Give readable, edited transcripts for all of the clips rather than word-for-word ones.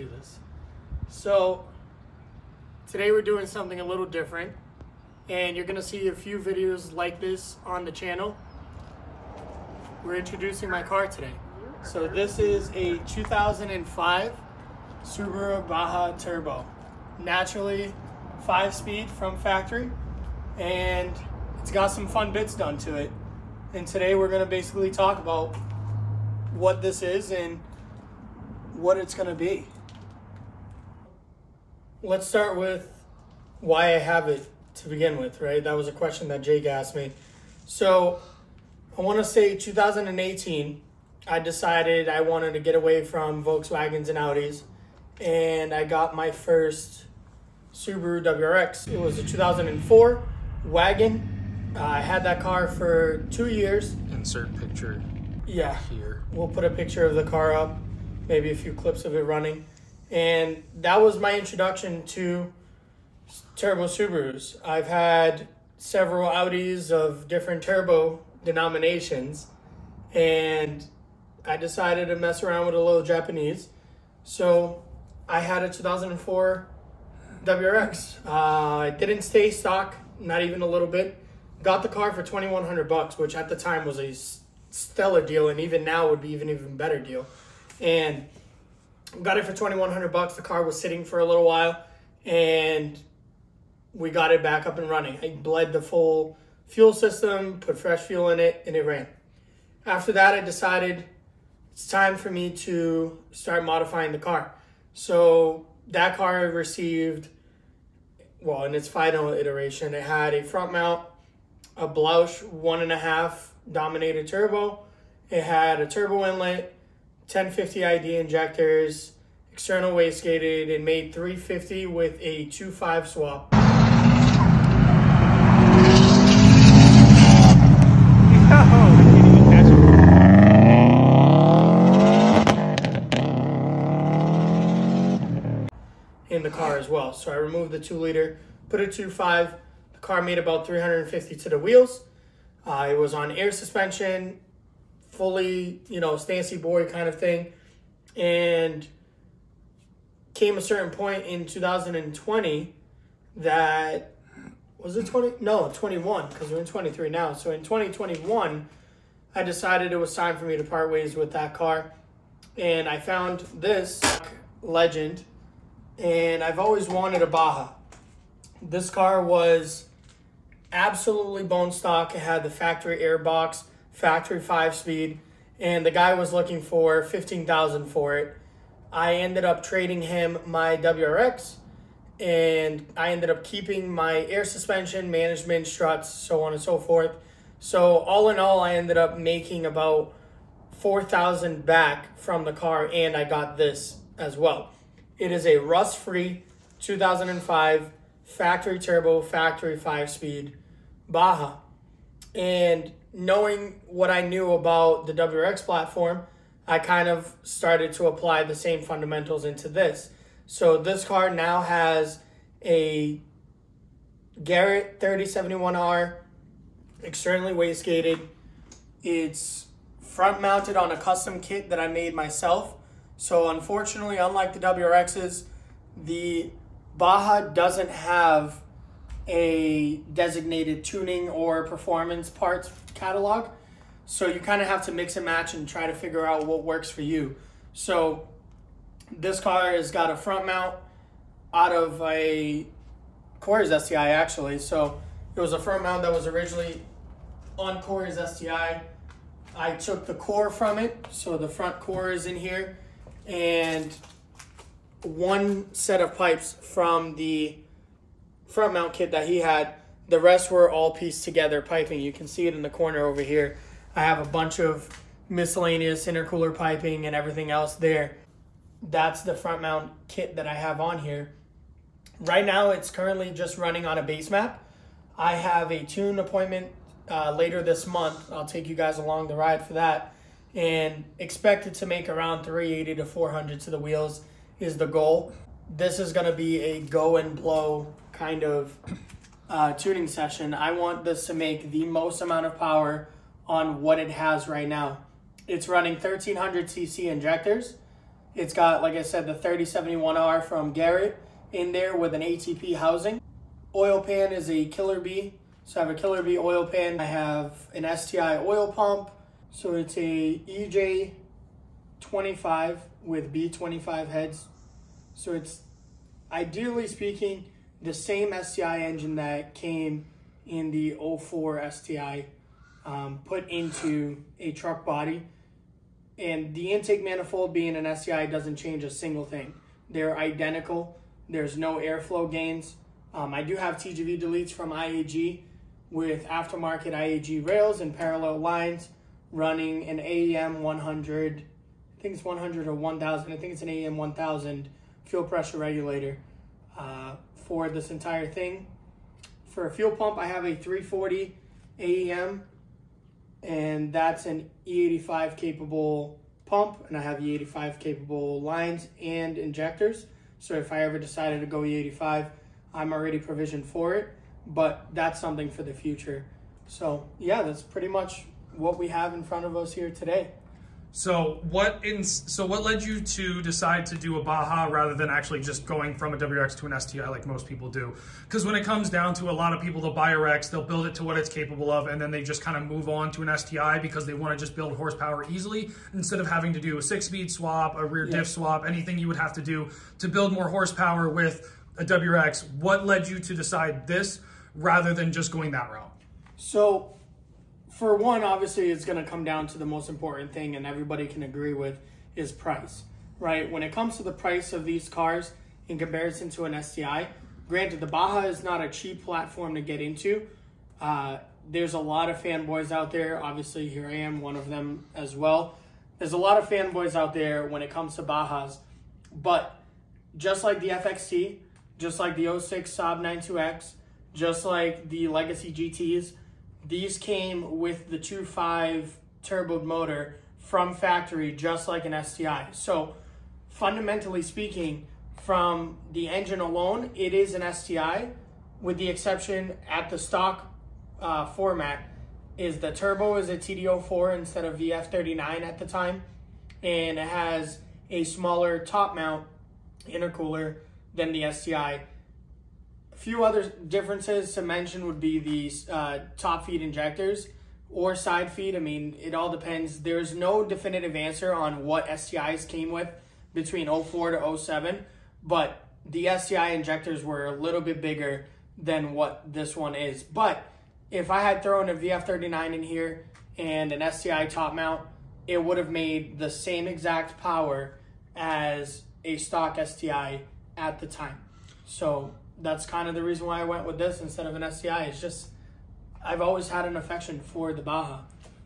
do this. So today we're doing something a little different, and you're gonna see a few videos like this on the channel. We're introducing my car today. So this is a 2005 Subaru Baja Turbo. Naturally 5-speed from factory, and it's got some fun bits done to it. And today we're gonna basically talk about what this is and what it's gonna be. Let's start with why I have it to begin with, right? That was a question that Jake asked me. So I wanna say 2018, I decided I wanted to get away from Volkswagens and Audis, and I got my first Subaru WRX. It was a 2004 wagon. I had that car for 2 years. Insert picture. Yeah, here we'll put a picture of the car up, maybe a few clips of it running. And that was my introduction to turbo Subarus. I've had several Audis of different turbo denominations, and I decided to mess around with a little Japanese. So I had a 2004 WRX. I didn't stay stock, not even a little bit. Got the car for 2,100 bucks, which at the time was a stellar deal, and even now would be even better deal. And got it for 2,100 bucks. The car was sitting for a little while, and we got it back up and running. I bled the full fuel system, put fresh fuel in it, and it ran. After that, I decided it's time for me to start modifying the car. So that car received, well, in its final iteration, it had a front mount, a Blouch 1.5 Dominator turbo. It had a turbo inlet, 1050 ID injectors, external wastegated. It made 350 with a 2.5 swap. In the car as well. So I removed the 2-liter, put a 2.5. The car made about 350 to the wheels. It was on air suspension, fully, you know, Stancy boy kind of thing. And came a certain point in 2020 that, was it 20? No, 21, because we're in 23 now. So in 2021, I decided it was time for me to part ways with that car. And I found this legend. And I've always wanted a Baja. This car was absolutely bone stock. It had the factory airbox, factory 5-speed, and the guy was looking for $15,000 for it. I ended up trading him my WRX, and I ended up keeping my air suspension, management, struts, so on and so forth. So all in all, I ended up making about $4,000 back from the car, and I got this as well. It is a rust-free 2005 factory turbo, factory 5-speed Baja. And knowing what I knew about the WRX platform, I kind of started to apply the same fundamentals into this. So this car now has a Garrett 3071R, externally wastegated. It's front-mounted on a custom kit that I made myself. So unfortunately, unlike the WRXs, the Baja doesn't have a designated tuning or performance parts catalog. So you kind of have to mix and match and try to figure out what works for you. So this car has got a front mount out of a Corey's STI actually. So it was a front mount that was originally on Corey's STI. I took the core from it. So the front core is in here, and one set of pipes from the front mount kit that he had. The rest were all pieced together piping. You can see it in the corner over here. I have a bunch of miscellaneous intercooler piping and everything else there. That's the front mount kit that I have on here. Right now it's currently just running on a base map. I have a tune appointment later this month. I'll take you guys along the ride for that. And expected to make around 380 to 400 to the wheels is the goal. This is going to be a go and blow kind of tuning session. I want this to make the most amount of power on what it has right now. It's running 1300 cc injectors, It's got, like I said, the 3071R from Garrett in there with an ATP housing. Oil pan is a Killer B. So I have a Killer B oil pan. I have an STI oil pump. So it's a EJ25 with B25 heads. So it's, ideally speaking, the same STI engine that came in the 04 STI put into a truck body. And the intake manifold being an STI doesn't change a single thing. They're identical. There's no airflow gains. I do have TGV deletes from IAG with aftermarket IAG rails and parallel lines running an AEM 100, I think it's 100 or 1000, I think it's an AEM 1000 fuel pressure regulator for this entire thing. For a fuel pump, I have a 340 AEM, and that's an E85 capable pump, and I have E85 capable lines and injectors. So if I ever decided to go E85, I'm already provisioned for it, but that's something for the future. So yeah, that's pretty much what we have in front of us here today. So what led you to decide to do a Baja rather than actually just going from a WRX to an STI like most people do? Because when it comes down to, a lot of people, they'll buy a Rex, they'll build it to what it's capable of, and then they just kind of move on to an STI because they want to just build horsepower easily instead of having to do a 6-speed swap, a rear diff swap, anything you would have to do to build more horsepower with a WRX. What led you to decide this rather than just going that route? So for one, obviously, it's going to come down to the most important thing, and everybody can agree with, is price, right? When it comes to the price of these cars in comparison to an STI, granted, the Baja is not a cheap platform to get into. There's a lot of fanboys out there. Obviously, here I am, one of them as well. There's a lot of fanboys out there when it comes to Bajas, but just like the FXT, just like the 06 Saab 92X, just like the Legacy GTs, these came with the 2.5 turbo motor from factory, just like an STI. So fundamentally speaking, from the engine alone, it is an STI, with the exception at the stock format is the turbo is a TD04 instead of VF39 at the time. And it has a smaller top mount intercooler than the STI. A few other differences to mention would be these top feed injectors or side feed. I mean, it all depends. There's no definitive answer on what STIs came with between 04 to 07, but the STI injectors were a little bit bigger than what this one is. But if I had thrown a VF39 in here and an STI top mount, it would have made the same exact power as a stock STI at the time. So that's kind of the reason why I went with this instead of an STI. It's just, I've always had an affection for the Baja.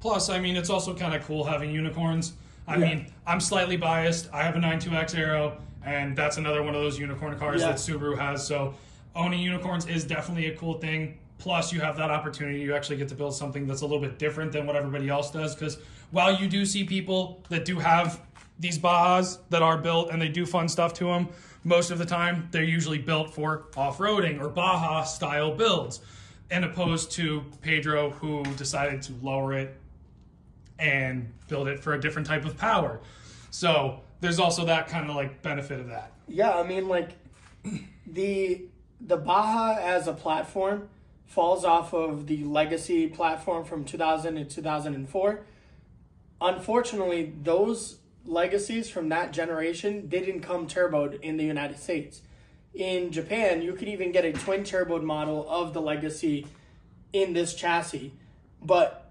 Plus, I mean, it's also kind of cool having unicorns. I mean, I'm slightly biased. I have a 92X Aero, and that's another one of those unicorn cars that Subaru has. So owning unicorns is definitely a cool thing. Plus, you have that opportunity. You actually get to build something that's a little bit different than what everybody else does. Because while you do see people that do have these Bajas that are built and they do fun stuff to them, most of the time, they're usually built for off-roading or Baja-style builds, and opposed to Pedro, who decided to lower it and build it for a different type of power. So there's also that kind of like benefit of that. Yeah, I mean, like the Baja as a platform falls off of the Legacy platform from 2000 to 2004. Unfortunately, those Legacies from that generation didn't come turboed in the United States. In Japan, you could even get a twin turboed model of the Legacy in this chassis. But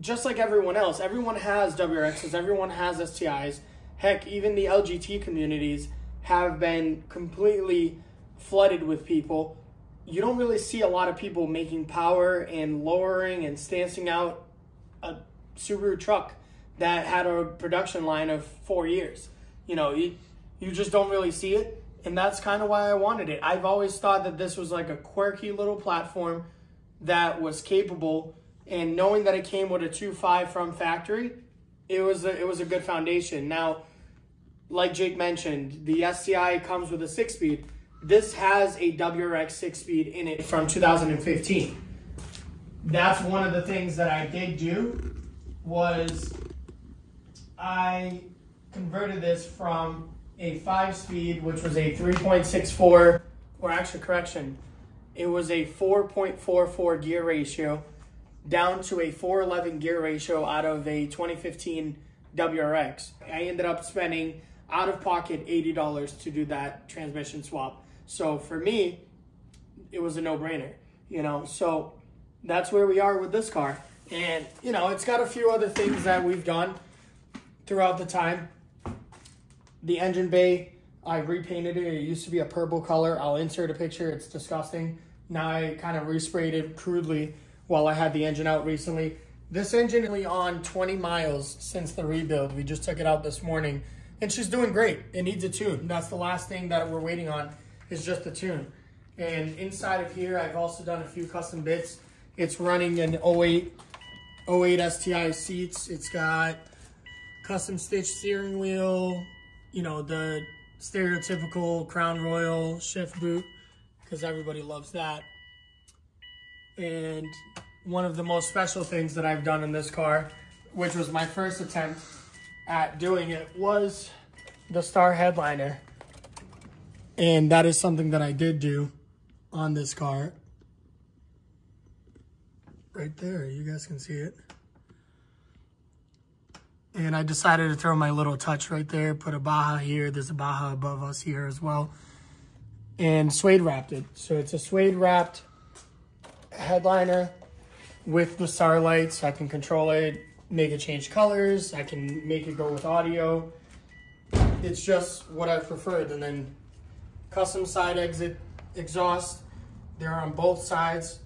just like everyone else, everyone has WRXs, everyone has STIs. Heck, even the LGT communities have been completely flooded with people. You don't really see a lot of people making power and lowering and stancing out a Subaru truck that had a production line of 4 years. You know, you just don't really see it, and that's kind of why I wanted it. I've always thought that this was like a quirky little platform that was capable, and knowing that it came with a 2.5 from factory, it was a good foundation. Now, like Jake mentioned, the STI comes with a 6-speed. This has a WRX 6-speed in it from 2015. That's one of the things that I did do was I converted this from a 5-speed, which was a 3.64, or actually correction, it was a 4.44 gear ratio, down to a 4.11 gear ratio out of a 2015 WRX. I ended up spending out of pocket $80 to do that transmission swap. So for me, it was a no-brainer, you know. So that's where we are with this car. And, you know, it's got a few other things that we've done throughout the time. The engine bay, I repainted it. It used to be a purple color. I'll insert a picture. It's disgusting. Now I kind of resprayed it crudely while I had the engine out recently. This engine is only on 20 miles since the rebuild. We just took it out this morning, and she's doing great. It needs a tune. That's the last thing that we're waiting on, is just the tune. And inside of here, I've also done a few custom bits. It's running an 08 STI seats. It's got custom stitched steering wheel, you know, the stereotypical Crown Royal shift boot, because everybody loves that. And one of the most special things that I've done in this car, which was my first attempt at doing it, was the star headliner. And that is something that I did do on this car. Right there, you guys can see it. And I decided to throw my little touch right there, put a Baja here. There's a Baja above us here as well. And suede wrapped it. So it's a suede wrapped headliner with the star lights. I can control it, make it change colors. I can make it go with audio. It's just what I preferred. And then custom side exit exhaust. They're on both sides,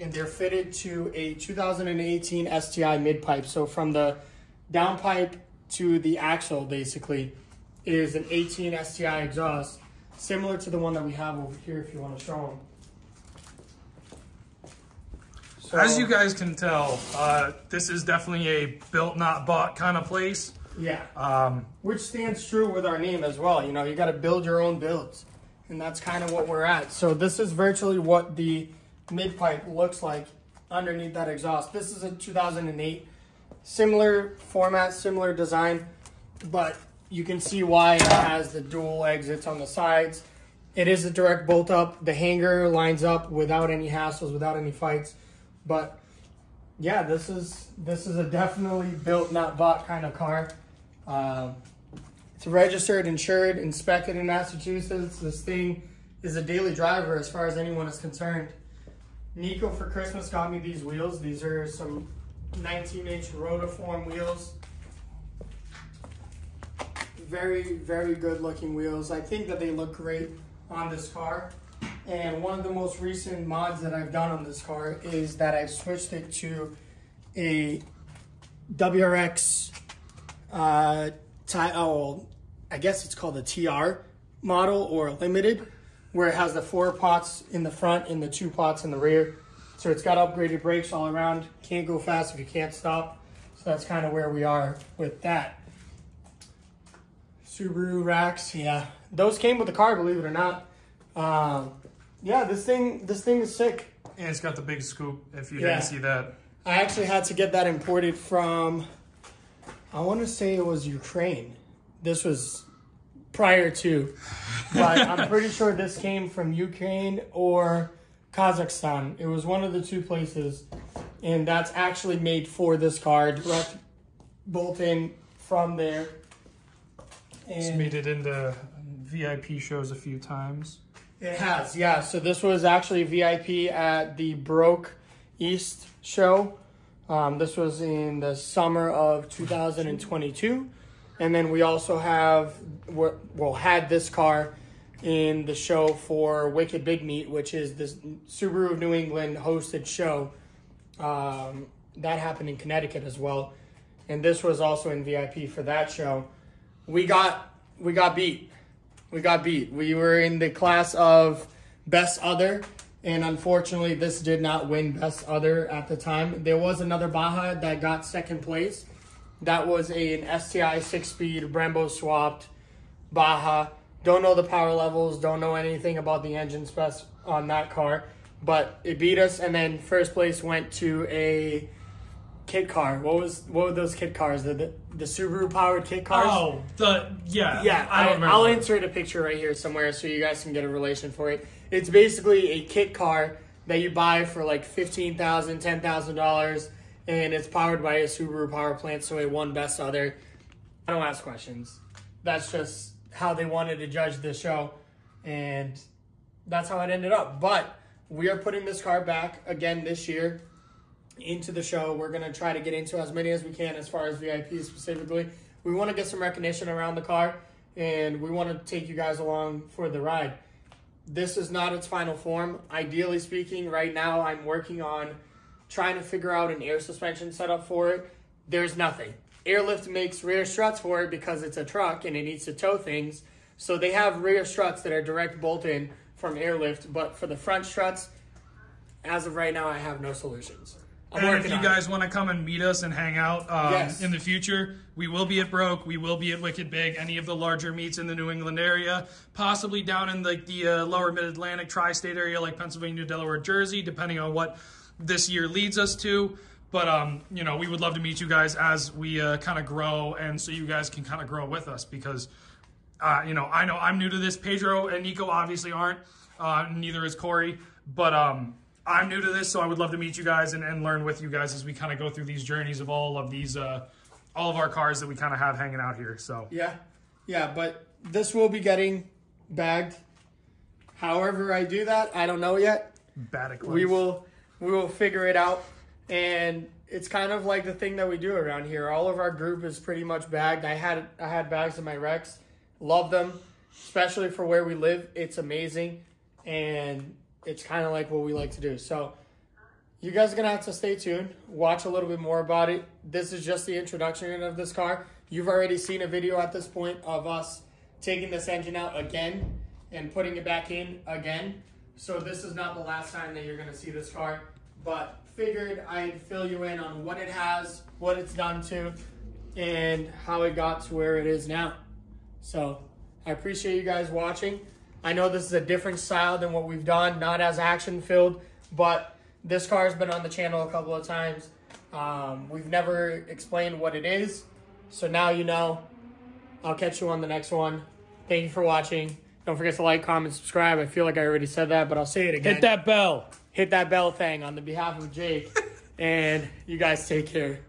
and they're fitted to a 2018 STI mid-pipe. So from the downpipe to the axle, basically, is an 18 STI exhaust, similar to the one that we have over here, if you want to show them. So, as you guys can tell, this is definitely a built, not bought kind of place. Yeah, which stands true with our name as well. You know, you got to build your own builds, and that's kind of what we're at. So this is virtually what the mid-pipe looks like underneath that exhaust. This is a 2008, similar format, similar design, but you can see why it has the dual exits on the sides. It is a direct bolt up. The hanger lines up without any hassles, without any fights. But yeah, this is a definitely built, not bought kind of car. It's registered, insured, inspected in Massachusetts. This thing is a daily driver as far as anyone is concerned. Nico for Christmas got me these wheels. These are some 19-inch Rotiform wheels. Very, very good looking wheels. I think that they look great on this car. And one of the most recent mods that I've done on this car is that I've switched it to a WRX, I guess it's called the TR model or limited, where it has the 4 pots in the front and the 2 pots in the rear. So it's got upgraded brakes all around. Can't go fast if you can't stop. So that's kind of where we are with that. Subaru racks, yeah. Those came with the car, believe it or not. Yeah, this thing is sick. And it's got the big scoop, if you didn't see that. I actually had to get that imported from, I want to say it was Ukraine. This was prior to, but I'm pretty sure this came from Ukraine or Kazakhstan. It was one of the two places, and that's actually made for this car, direct bolt in from there. And it's made it into VIP shows a few times. It has, yeah. So this was actually VIP at the Broke East show. This was in the summer of 2022. And then we also had this car in the show for Wicked Big Meat, which is this Subaru of New England hosted show. That happened in Connecticut as well. And this was also in VIP for that show. We got beat. We were in the class of Best Other, and unfortunately this did not win Best Other at the time. There was another Baja that got second place. That was an STI 6-speed Brembo swapped Baja. Don't know the power levels, don't know anything about the engine specs on that car, but it beat us. And then first place went to a kit car. What were those kit cars? The Subaru powered kit cars? Oh, yeah. I don't remember. I'll insert a picture right here somewhere so you guys can get a relation for it. It's basically a kit car that you buy for like $15,000, $10,000, and it's powered by a Subaru power plant, so it won best other. I don't ask questions. That's just how they wanted to judge the show, and that's how it ended up. But we are putting this car back again this year into the show. We're going to try to get into as many as we can as far as VIP specifically. We want to get some recognition around the car, and we want to take you guys along for the ride. This is not its final form. Ideally speaking, right now I'm working on trying to figure out an air suspension setup for it. There's nothing. Airlift makes rear struts for it because it's a truck and it needs to tow things. So they have rear struts that are direct bolt in from Airlift, but for the front struts, as of right now, I have no solutions. And if you guys want to come and meet us and hang out in the future, we will be at Broke. We will be at Wicked Big, any of the larger meets in the New England area, possibly down in like the lower mid-Atlantic tri-state area like Pennsylvania, Delaware, Jersey, depending on what this year leads us to. But, you know, we would love to meet you guys as we kind of grow, and so you guys can kind of grow with us because, you know I'm new to this. Pedro and Nico obviously aren't. Neither is Corey. But I'm new to this, so I would love to meet you guys and learn with you guys as we kind of go through these journeys of all of these, all of our cars that we kind of have hanging out here. So yeah, but this will be getting bagged. However I do that, I don't know yet. We will figure it out, and it's kind of like the thing that we do around here. All of our group is pretty much bagged. I had bags in my wrecks. Love them, especially for where we live. It's amazing, and it's kind of like what we like to do. So you guys are going to have to stay tuned, watch a little bit more about it. This is just the introduction of this car. You've already seen a video at this point of us taking this engine out again and putting it back in again. So this is not the last time that you're going to see this car, but figured I'd fill you in on what it has, what it's done to, and how it got to where it is now. So I appreciate you guys watching. I know this is a different style than what we've done, not as action-filled, but this car has been on the channel a couple of times. We've never explained what it is, so now you know. I'll catch you on the next one. Thank you for watching. Don't forget to like, comment, subscribe. I feel like I already said that, but I'll say it again. Hit that bell. Hit that bell thing on the behalf of Jake. And you guys take care.